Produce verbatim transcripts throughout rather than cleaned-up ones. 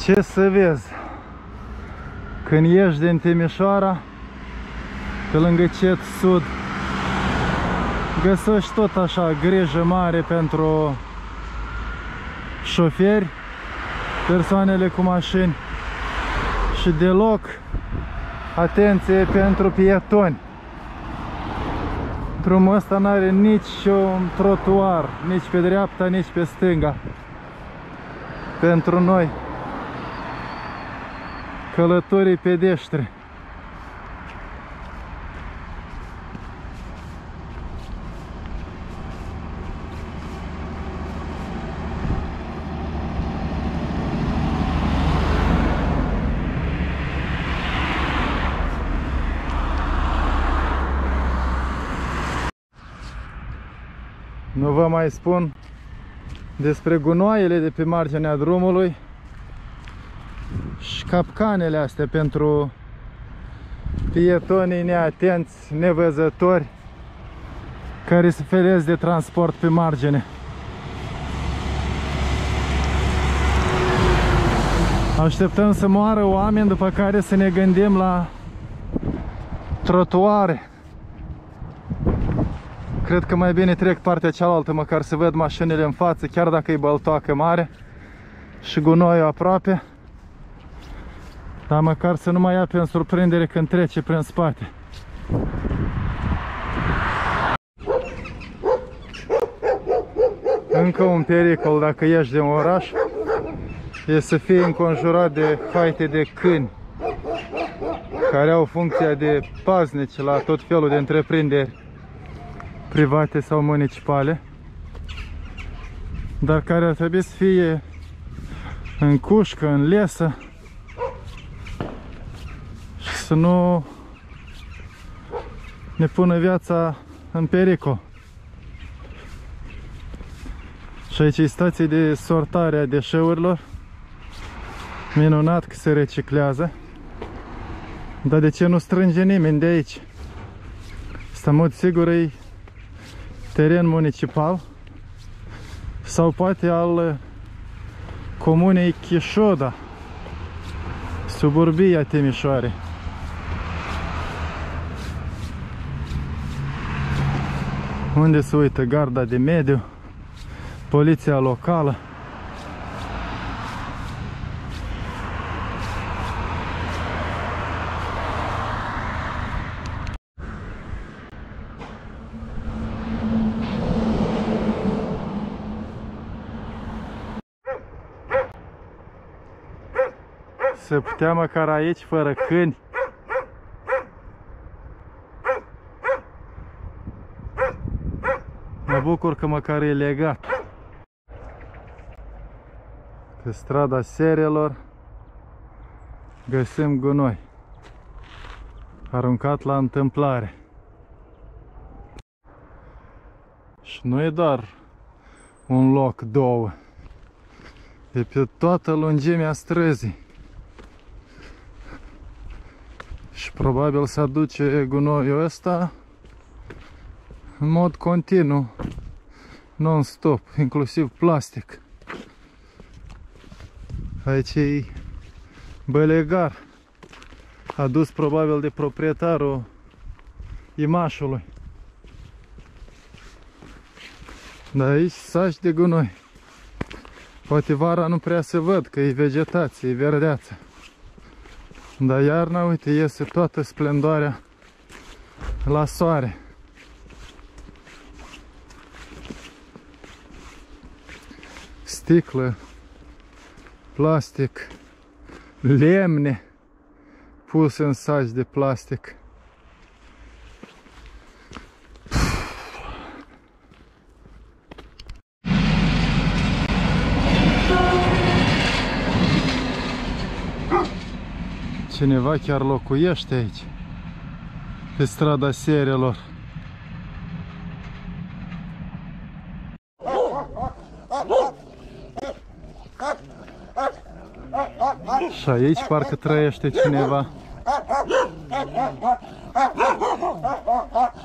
Ce să vezi, când ieși din Timișoara, pe lângă Cet Sud, găsești tot așa grijă mare pentru șoferi, persoanele cu mașini și deloc atenție pentru pietoni. Drumul ăsta n-are nici un trotuar, nici pe dreapta, nici pe stânga. Pentru noi, călătorii pedeștri. Nu vă mai spun despre gunoaiele de pe marginea drumului și capcanele astea pentru pietonii neatenți, nevăzători, care se feresc de transport pe margine. Așteptăm să moară oameni, după care să ne gândim la trotuare. Cred că mai bine trec partea cealaltă, măcar să văd mașinile în față, chiar dacă e băltoacă mare și gunoiul aproape. Dar măcar să nu mai ia pe surprindere când trece prin spate. Încă un pericol dacă ieși din oraș e să fii înconjurat de haite de câini, care au funcția de paznici la tot felul de întreprinderi private sau municipale, dar care ar trebui să fie în cușcă, în lesă și să nu ne pună viața în pericol. Și aici e stație de sortare a deșeurilor. Minunat că se reciclează, dar de ce nu strânge nimeni de aici? Asta, în mod sigur, e teren municipal sau poate al comunei Chișoda, suburbia Timișoarei. Unde se uită garda de mediu, poliția locală. Se putea măcar aici, fără câini. Mă bucur că măcar e legat. Pe strada Serelor găsim gunoi aruncat la întâmplare. Și nu e doar un loc, două. E pe toată lungimea străzii. Și probabil se aduce gunoiul ăsta în mod continuu, non-stop, inclusiv plastic. Aici e bălegar, adus probabil de proprietarul imașului. Dar aici saci de gunoi. Poate vara nu prea se văd, că e vegetație, e verdeață. Dar iarna, uite, iese toată splendoarea la soare. Sticlă, plastic, lemne puse în saci de plastic. Cineva chiar locuiește aici, pe strada Serelor. Și aici parcă trăiește cineva.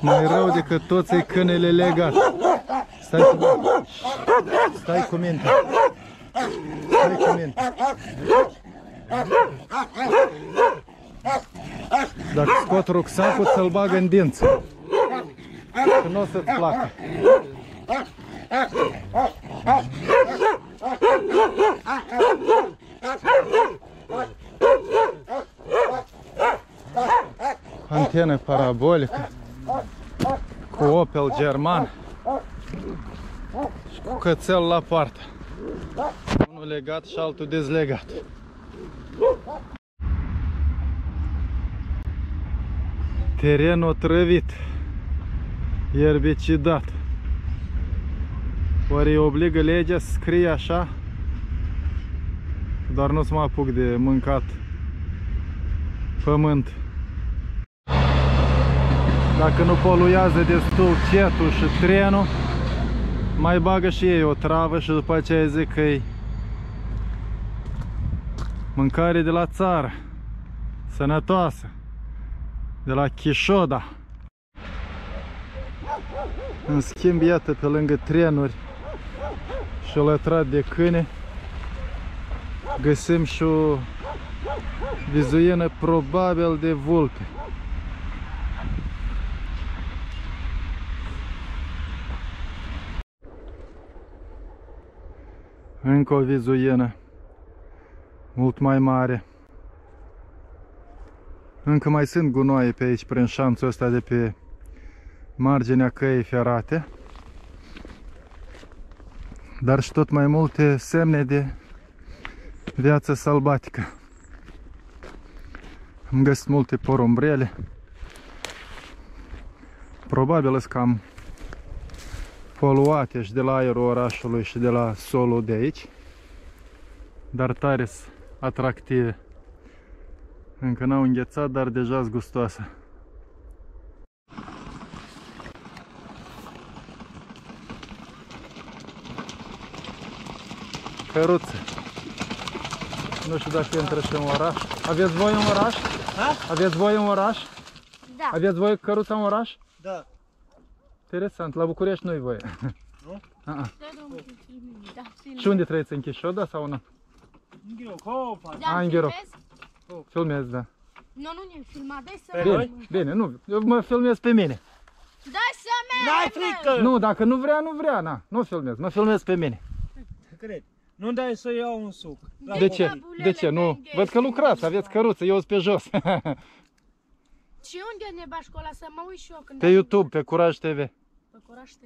Mai rău decât toți ei câinele legat. Stai cu mine. Stai cu mine. Stai cu mine. Dacă scot rucsacul, să-l bag în dință. Că nu o să-ți placă. Antenă parabolică cu Opel german și cu cățel la poartă. Unul legat și altul dezlegat. Teren otrăvit, erbicidat. Oare îi obligă legea să scrie așa? Doar nu o să mă apuc de mâncat pământ. Dacă nu poluează destul cetul și trenul, mai bagă și ei o travă și după aceea zic că-i mâncare de la țară, sănătoasă, de la Chișoda. În schimb, iată, pe lângă trenuri și lătrat de câine, găsim și o vizuină probabil de vulpe. Încă o vizuină, mult mai mare. Încă mai sunt gunoaie pe aici, prin șanțul ăsta de pe marginea căii ferate. Dar și tot mai multe semne de viață sălbatică. Am găsit multe porumbrele. Probabil sunt cam poluate și de la aerul orașului și de la solul de aici. Dar tare sunt atractive. Încă n-au înghețat, dar deja sunt gustoasă. Căruță. Nu știu dacă intră și în oraș. Aveți voi în oraș? Ha? Aveți voi în oraș? Da. Aveți voi căruța în oraș? Da. Interesant, la București nu-i voie. Nu? A-a. Și unde trăiți, în Chișoda sau nu? În Ghiroc. Filmez, da. Nu, nu ne filmați, să bine, bine, nu, eu mă filmez pe mine. Da, să merg! N-ai frică! Nu, dacă nu vrea, nu vrea, na, nu filmez, mă filmez pe mine. Cred. Nu dai să iau un suc. De, de ce? De ce? Nu. Văd că lucrați, aveți căruță, eu sunt pe jos. Și unde ne bași cola să mă uit și eu când... Pe YouTube, pe Curaj T V. Pe Curaj T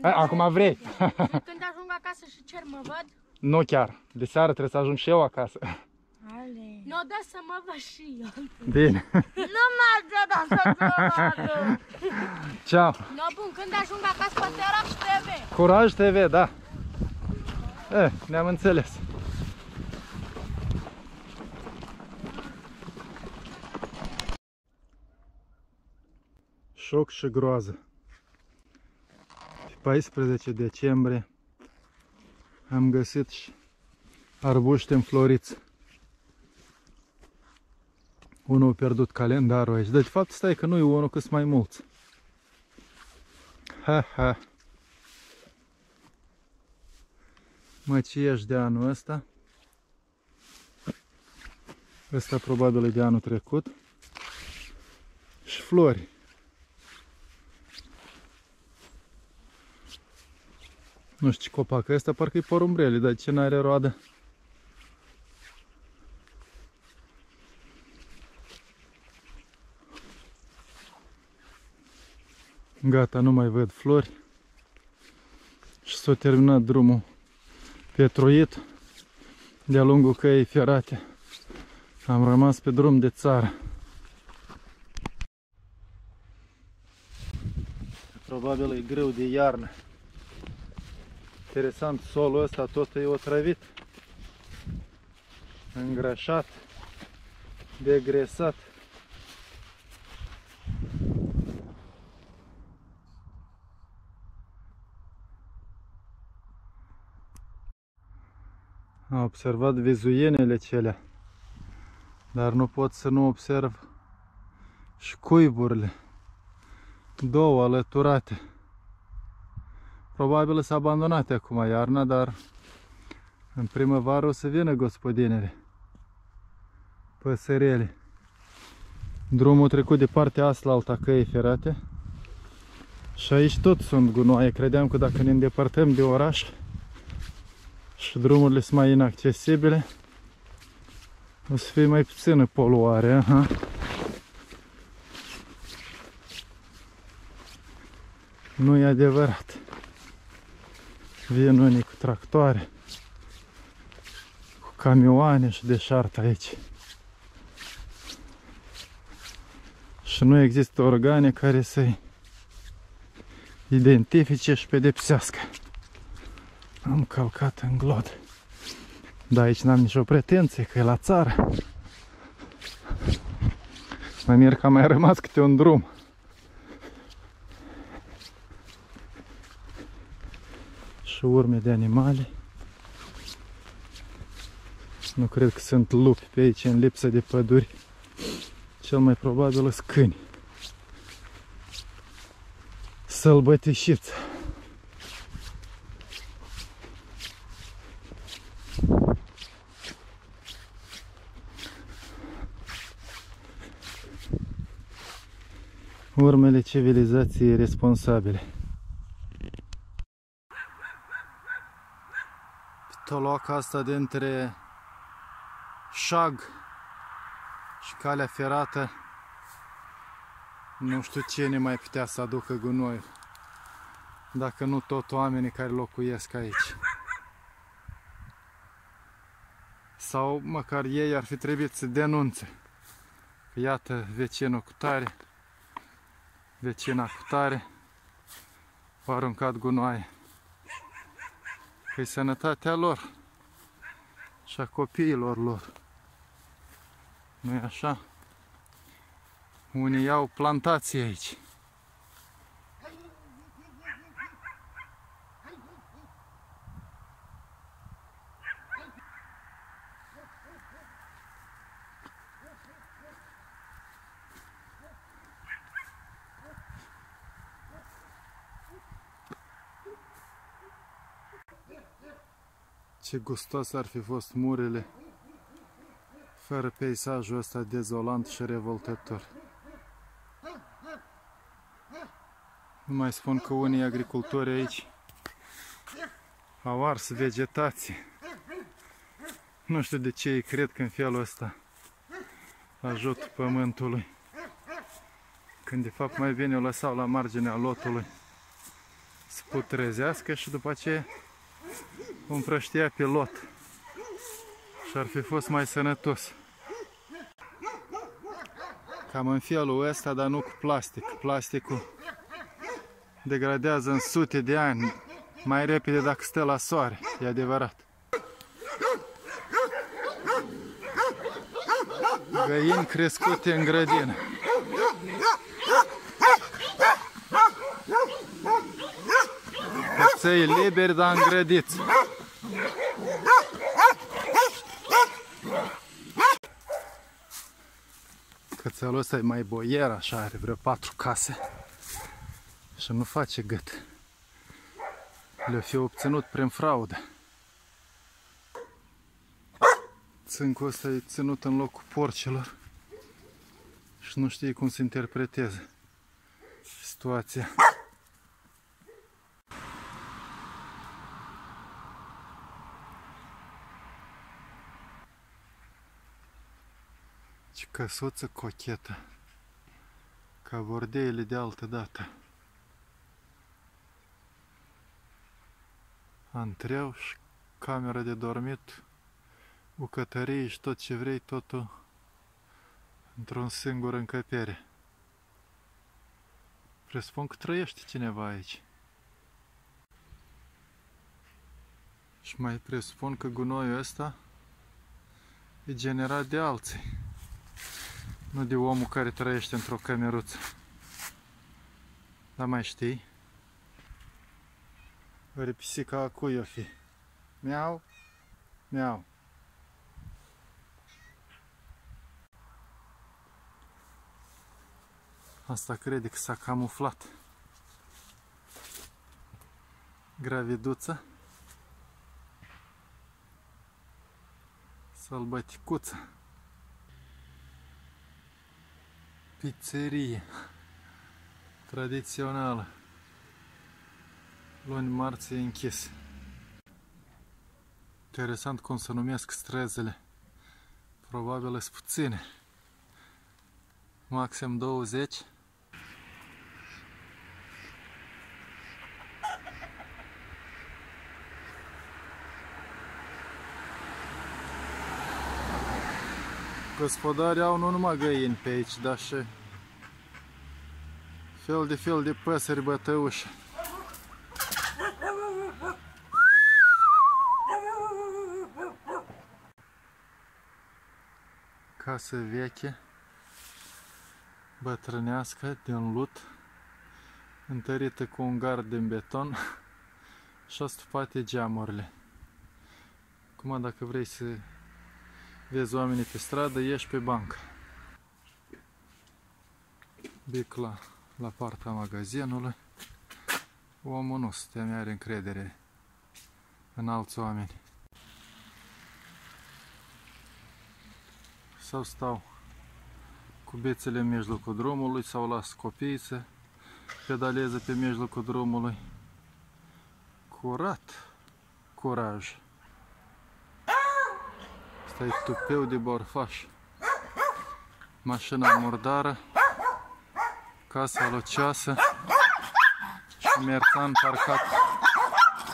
V. Acum vrei. Când ajung acasă și cer, mă văd? Nu chiar. De seară trebuie să ajung și eu acasă. Nu, da, să mă văd și eu. Bine. Nu merge, da, să văd. Ceau. No, bun, când ajung acasă pe Curaj T V. Curaj T V, da. Eh, ne-am înțeles. Șoc și groază. Pe paisprezece decembrie am găsit și arbuște înfloriți. Unul a pierdut calendarul aici. De fapt, stai că nu e unul, cât mai mulți. Ha, ha. Mă, ce ești de anul ăsta? Ăsta probabil e de anul trecut. Și flori. Nu știu ce copac e ăsta, parcă e porumbrele, dar ce n-are roadă? Gata, nu mai văd flori. Și s-a terminat drumul petruit de-a lungul căii ferate. Am rămas pe drum de țară. Probabil e grâu de iarnă. Interesant, solul ăsta tot e otrăvit, îngrășat, degresat. Am observat vizuinele cele, dar nu pot să nu observ și cuiburile, două alăturate. Probabil sunt abandonate acum iarna, dar în primăvară o să vină gospodinele. păsărele. Drumul trecut de partea asta la alta căi ferate. Și aici tot sunt gunoaie. Credeam că dacă ne îndepărtăm de oraș și drumurile sunt mai inaccesibile, o să fie mai puțină poluare. Aha. Nu e adevărat. Vin unii cu tractoare, cu camioane și deșartă aici. Și nu există organe care să-i identifice și pedepsească. Am călcat în glod. Dar aici n-am nicio pretenție că e la țară. Mă mir că a mai rămas câte un drum. Și urme de animale. Nu cred că sunt lupi pe aici în lipsă de păduri. Cel mai probabil sunt câini. Sălbătișiți. Urmele civilizației responsabile. Pitoloaca asta dintre șag și calea ferată, nu știu ce ne mai putea să aducă gunoiul, dacă nu tot oamenii care locuiesc aici. Sau măcar ei ar fi trebuit să denunțe că iată vecinul cu tare, vecina cu tare a aruncat gunoaie. Că-i sănătatea lor și a copiilor lor. Nu-i așa? Unii iau plantații aici. Ce gustos ar fi fost murile fără peisajul ăsta dezolant și revoltător. Nu mai spun că unii agricultori aici au ars vegetație. Nu știu de ce ei cred că în felul ăsta ajută pământului, când de fapt mai bine o lăsau la marginea lotului să putrezească și după aceea împrăștia pe lot și ar fi fost mai sănătos. Cam în felul ăsta, dar nu cu plastic. Plasticul degradează în sute de ani mai repede dacă stă la soare, e adevărat. Găini crescute în grădină. Căței liberi, dar îngrădiți. Cățelul ăsta e mai boier, așa, are vreo patru case și nu face gât. Le-o fi obținut prin fraudă. Țâncul ăsta e ținut în locul porcilor și nu știe cum să interpreteze situația. Și căsuță cochetă, ca bordeile de altă dată. Antreu și camera de dormit, bucătărie și tot ce vrei, totul într-un singur încăpere. Presupun că trăiește cineva aici. Și mai presupun că gunoiul ăsta e generat de alții. Nu de omul care trăiește într-o cameruță. Dar mai știi? Ori pisica a cui o fi? Miau? Miau. Asta crede că s-a camuflat. Graviduță. Sălbăticuță. pizzerie tradițională. Luni marți e închis. Interesant cum se numesc străzile. Probabil sunt puține. Maxim douăzeci. Gospodarii au nu numai găini pe aici, dar și fel de fel de păsări bătăuși. Casă veche, bătrânească, din lut, întărită cu un gard din beton și astupate geamurile. Acum, dacă vrei să vezi oamenii pe stradă, ieși pe bancă. Bicla la partea magazinului. Omul nu se mai are încredere în alți oameni. Sau stau cu bețele în mijlocul drumului, sau las copiii să pedaleze pe mijlocul drumului. Curat, curaj. Asta e tupeu de borfaș. Mașina murdară, casa lucioasă și merțan parcat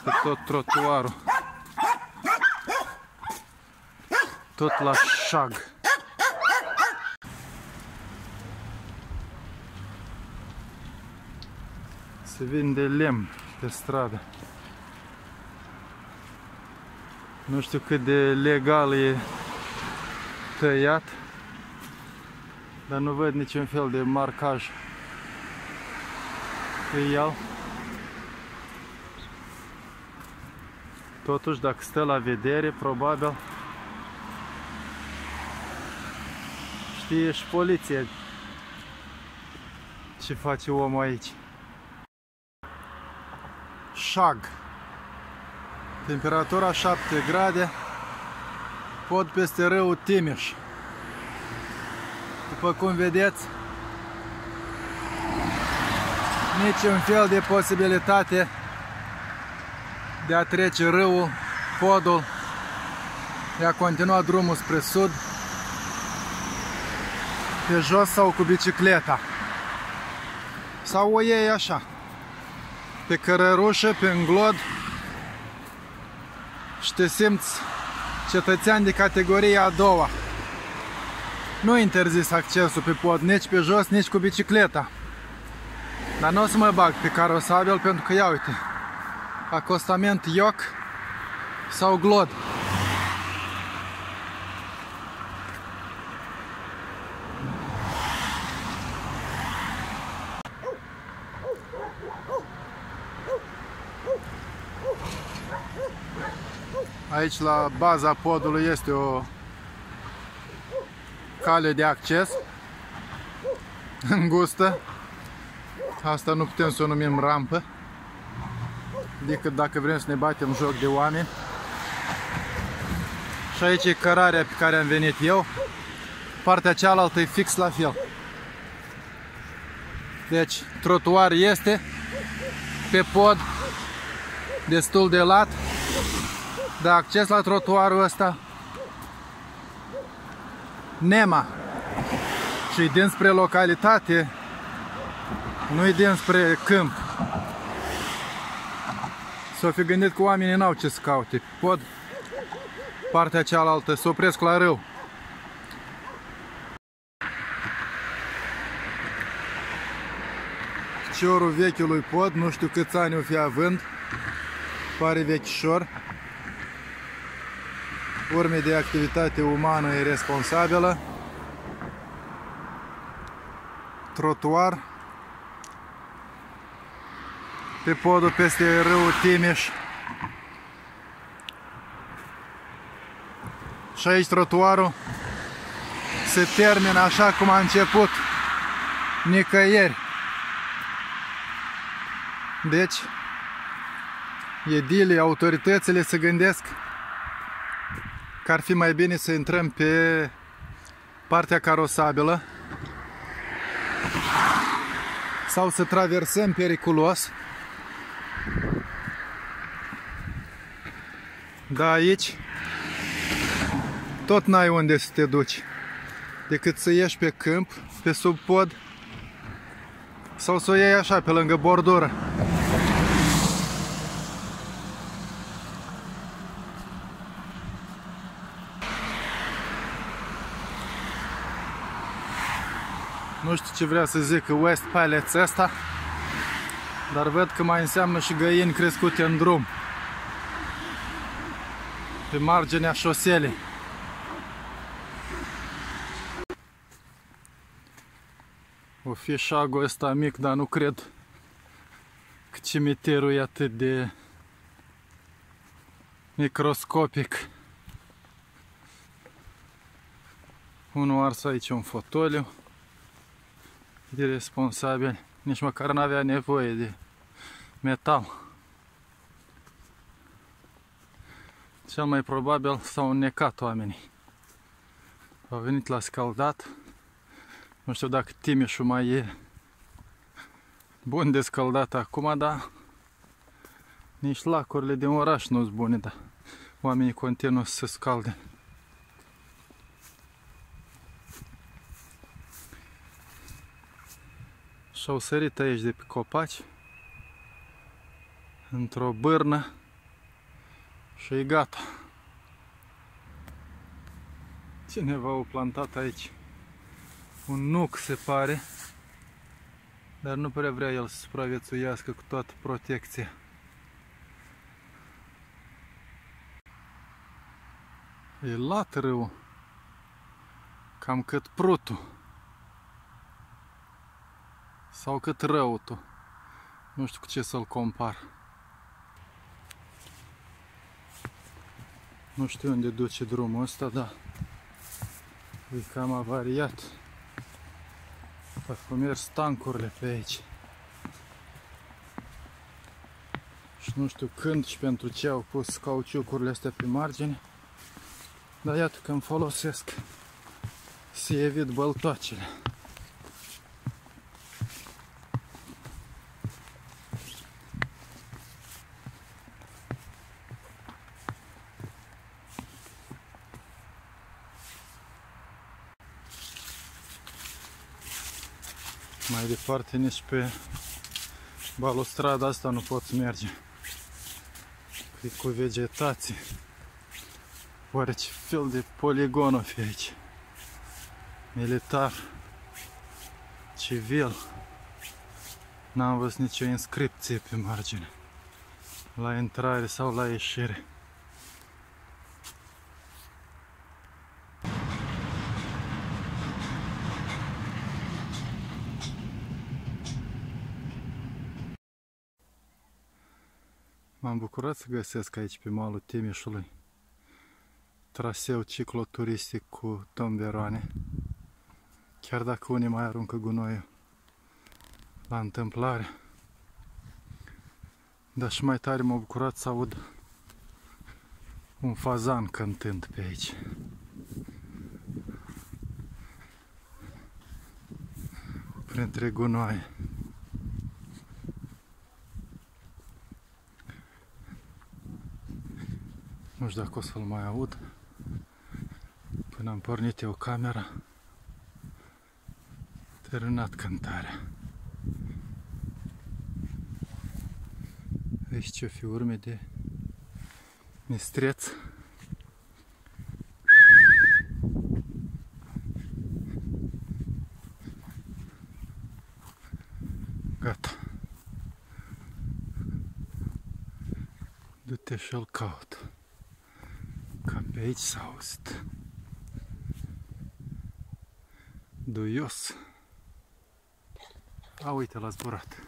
pe tot trotuarul. Tot la șag. Se vinde lemn pe stradă. Nu știu cât de legal e tăiat, dar nu văd niciun fel de marcaj că iau. Totuși, dacă stă la vedere, probabil știe și poliția ce face omul aici. Șag. Temperatura șapte grade. Pod peste râul Timiș. După cum vedeți, niciun fel de posibilitate de a trece râul, podul, de a continua drumul spre sud, pe jos sau cu bicicleta. Sau o iei așa, pe cărărușă, pe înglod, și te simți cetățean de categoria a doua. Nu interzis accesul pe pod, nici pe jos, nici cu bicicleta. Dar nu o să mă bag pe carosabil, pentru că, ia uite, acostament ioc sau glod. Aici, la baza podului, este o cale de acces îngustă. Asta nu putem să o numim rampă, decât dacă vrem să ne batem joc de oameni. Și aici e cărarea pe care am venit eu. Partea cealaltă e fix la fel. Deci, trotuar este pe pod, destul de lat. Dar acces la trotuarul ăsta nema. Și dinspre localitate, nu-i dinspre câmp. S-o fi gândit că oamenii n-au ce să caute. Pod, partea cealaltă, se opresc la râu. Ciorul vechiului pod, nu știu câți ani o fi având, pare vechișor. Urme de activitate umană iresponsabilă. Trotuar pe podul peste râul Timiș. Și aici trotuarul se termină așa cum a început, nicăieri. Deci, edilii, autoritățile se gândesc că ar fi mai bine să intrăm pe partea carosabilă sau să traversăm periculos. Dar aici tot n-ai unde să te duci, decât să ieși pe câmp, pe sub pod, sau să o iei așa, pe lângă bordură. Nu știu ce vrea să zic West Pallets ăsta, dar văd că mai înseamnă și găini crescute în drum, pe marginea șoselei. O fi șagul ăsta mic, dar nu cred că cimitirul e atât de microscopic. Unul ars aici un fotoliu de responsabil, nici măcar n-avea nevoie de metal. Cel mai probabil s-au înnecat oamenii. Au venit la scaldat. Nu știu dacă Timișul mai e bun de scaldat acum, dar nici lacurile din oraș nu-s bune, dar oamenii continuă să se scalde. Și-au sărit aici de pe copaci, într-o bârnă, și e gata. Cineva a plantat aici un nuc, se pare, dar nu prea vrea el să supraviețuiască cu toată protecția. E lat râul, cam cât prutul. Sau cât răutul. Nu știu cu ce să-l compar. Nu știu unde duce drumul ăsta, dar e cam avariat. Parcă merg stancurile pe aici. Și nu știu când și pentru ce au pus cauciucurile astea pe margine, dar iată că îmi folosesc să evit băltoacele. Mai departe nici pe balustrada asta nu pot merge, e cu vegetație. Oare ce fel de poligon o fi aici? Militar, civil. N-am văzut nicio inscripție pe margine, la intrare sau la ieșire. M-am bucurat să găsesc aici pe malul Timișului traseu cicloturistic cu tomberoane, chiar dacă unii mai aruncă gunoiul la întâmplare. Dar și mai tare m-am bucurat să aud un fazan cântând pe aici. Printre gunoaie. Nu știu dacă o să-l mai aud până am pornit eu camera. Terminat cântarea. Aici ce-o fi urme de mistreț. Gata. Du-te și-l caut. Pe aici s-a auzit. Duios. A, uite, l-a zburat.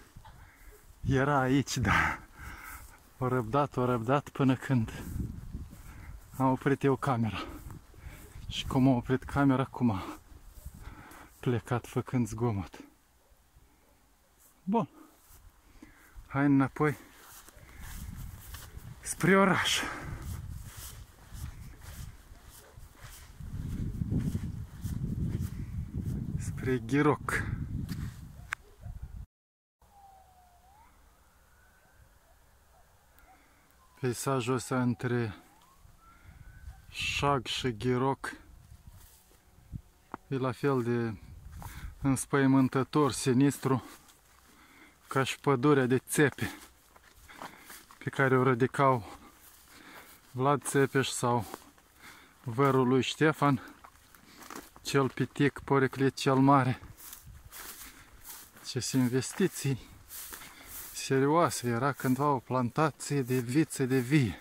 Era aici, da. O răbdat, o răbdat până când am oprit eu camera. Și cum am oprit camera, cum a plecat făcând zgomot. Bun. Hai înapoi spre oraș. Ghiroc. peisajul ăsta între șag și ghiroc e la fel de înspăimântător, sinistru, ca și pădurea de țepe pe care o rădicau Vlad Țepeș sau vărul lui Ștefan, cel pitic Poriclit cel Mare. Ce investiții serioase, era cândva o plantație de vițe de vie.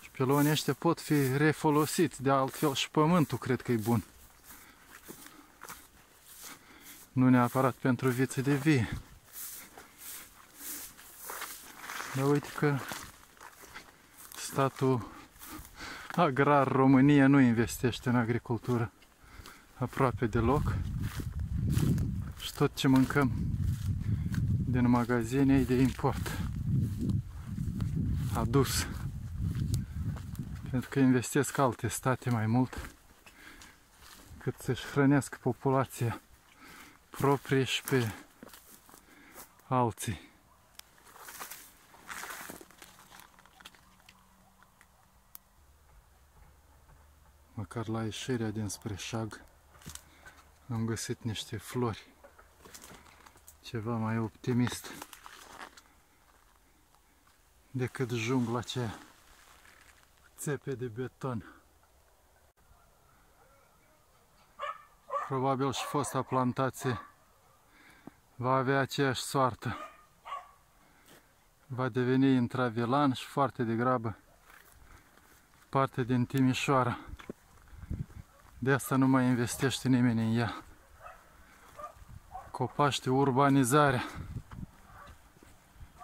Și pilonii ăștia pot fi refolosiți, de altfel și pământul cred că e bun. Nu neapărat pentru vițe de vie. Dar uite că statul agrar România nu investește în agricultură aproape deloc. Și tot ce mâncăm din magazine e de import adus. Pentru că investesc alte state mai mult cât să-și hrănească populația proprie și pe alții. Măcar la ieșirea dinspre șag am găsit niște flori, ceva mai optimist decât jungla aceea, țepe de beton. Probabil și fosta plantație va avea aceeași soartă. Va deveni intravilan și foarte degrabă parte din Timișoara. De asta nu mai investește nimeni în ea. Copaște urbanizarea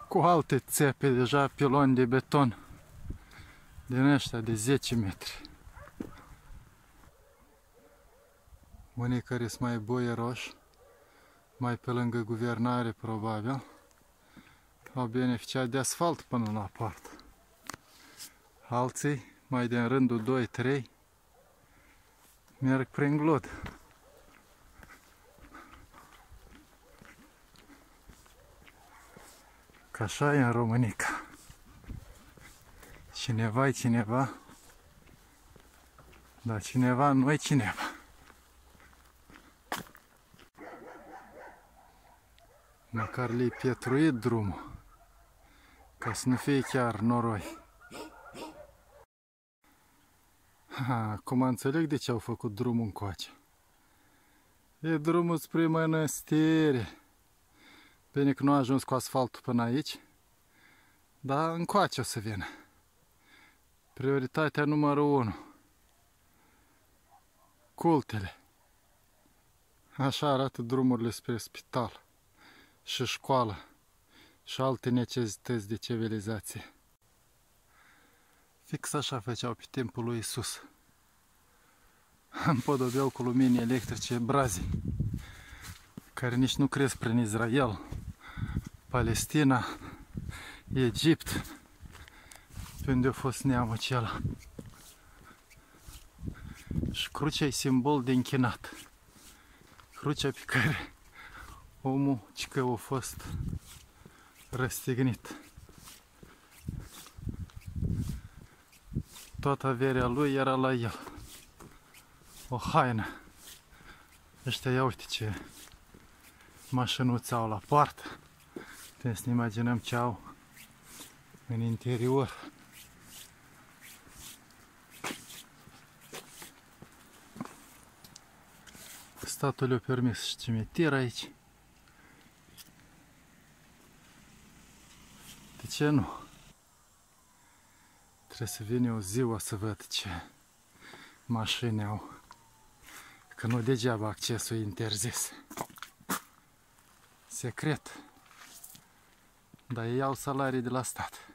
cu alte țepe, deja piloni de beton din ăștia de zece metri. Unii care sunt mai boieroși, mai pe lângă guvernare probabil, au beneficiat de asfalt până la poartă. Alții, mai din rândul doi trei, merg prin glod. Că așa e în Românica. Cineva e cineva, dar cineva nu e cineva. Măcar le-i pietruit drumul, ca să nu fie chiar noroi. Ha, acum înțeleg de ce au făcut drumul încoace. E drumul spre mănăstire. Bine că nu a ajuns cu asfaltul până aici, dar încoace o să vină. Prioritatea numărul unu. Cultele. Așa arată drumurile spre spital și școală și alte necesități de civilizație. Fix așa făceau pe timpul lui Isus. Împodobeau cu lumini electrice brazi, care nici nu cresc prin Israel, Palestina, Egipt, pe unde a fost neamul acela. Și crucea e simbol de închinat. Crucea pe care omul cică a fost răstignit. Toată averea lui era la el. O haină. Ăștia, ia uite ce mașinuțe au la poartă. Trebuie să ne imaginăm ce au în interior. Statul le-a permis și cimitir aici. De ce nu? Trebuie să vine o ziua să văd ce mașini au, că nu degeaba accesul e interzis. Secret. Dar ei au salarii de la stat.